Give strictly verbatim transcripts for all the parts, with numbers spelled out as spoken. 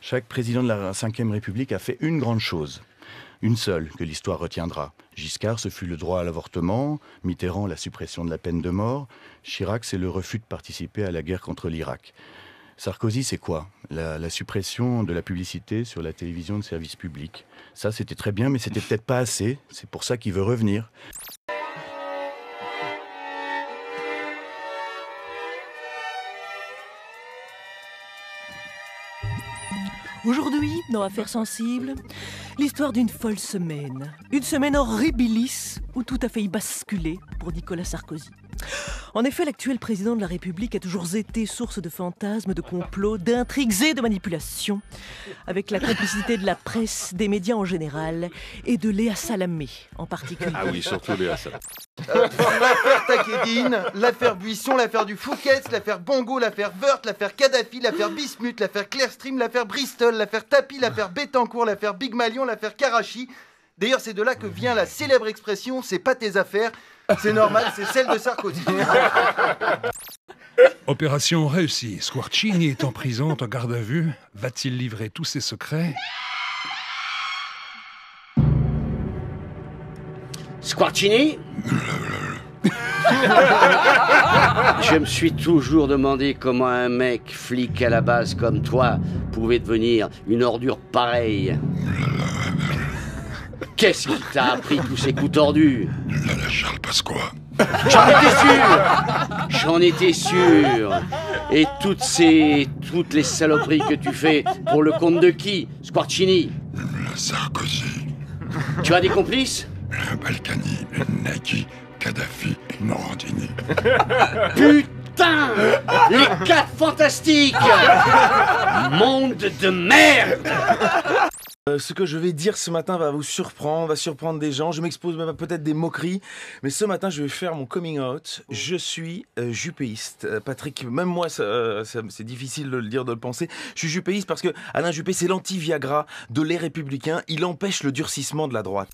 Chaque président de la cinquième République a fait une grande chose, une seule que l'histoire retiendra. Giscard, ce fut le droit à l'avortement, Mitterrand, la suppression de la peine de mort, Chirac, c'est le refus de participer à la guerre contre l'Irak. Sarkozy, c'est quoi? la, la suppression de la publicité sur la télévision de service public. Ça, c'était très bien, mais c'était peut-être pas assez. C'est pour ça qu'il veut revenir. Aujourd'hui, dans Affaires Sensibles, l'histoire d'une folle semaine. Une semaine horribilis où tout a failli basculer pour Nicolas Sarkozy. En effet, l'actuel président de la République a toujours été source de fantasmes, de complots, d'intrigues et de manipulations, avec la complicité de la presse, des médias en général, et de Léa Salamé en particulier. Ah oui, surtout Léa Salamé. Euh, l'affaire Takieddine, l'affaire Buisson, l'affaire du Fouquet, l'affaire Bongo, l'affaire Wörth, l'affaire Kadhafi, l'affaire Bismuth, l'affaire Clearstream, l'affaire Bristol, l'affaire Tapi, l'affaire Bettencourt, l'affaire Big Malion, l'affaire Karachi. D'ailleurs, c'est de là que vient la célèbre expression « c'est pas tes affaires ». C'est normal, c'est celle de Sarkozy. Opération réussie. Squarcini est en prison, en garde à vue. Va-t-il livrer tous ses secrets? Squarcini? Je me suis toujours demandé comment un mec flic à la base comme toi pouvait devenir une ordure pareille. Qu'est-ce qui t'a appris tous ces coups tordus? Charles Pasqua. J'en étais sûr. J'en étais sûr. Et toutes ces... toutes les saloperies que tu fais, pour le compte de qui, Squarcini? Sarkozy. Tu as des complices? Balkany, Naki, Kadhafi et Morandini. Putain! Les quatre fantastiques! Monde de merde! Euh, ce que je vais dire ce matin va vous surprendre, va surprendre des gens. Je m'expose même à peut-être des moqueries. Mais ce matin, je vais faire mon coming out. Je suis euh, juppéiste. Euh, Patrick, même moi, euh, c'est difficile de le dire, de le penser. Je suis juppéiste parce que Alain Juppé, c'est l'anti-Viagra de les Républicains. Il empêche le durcissement de la droite.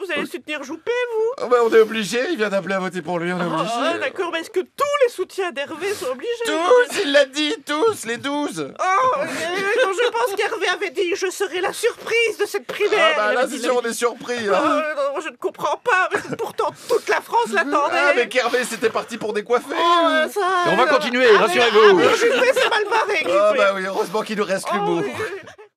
Vous allez soutenir Juppé, vous? Oh bah on est obligé, il vient d'appeler à voter pour lui, on est obligé. Ah, ah, d'accord, mais est-ce que tous les soutiens d'Hervé sont obligés? Tous, il l'a dit, tous, les douze. Oh, euh, non, je pense qu'Hervé avait dit « je serai la surprise de cette primaire ». Ah bah là, c'est sûr, on est surpris. Hein. Oh, non, non, je ne comprends pas, mais pourtant toute la France l'attendait. Ah, mais Hervé, c'était parti pour décoiffer. Oh, euh, ça, on va euh... continuer, rassurez-vous. Ah, Juppé, c'est mal barré, Juppé. Ah bah oui, heureusement qu'il nous reste oh, le bout. Oui.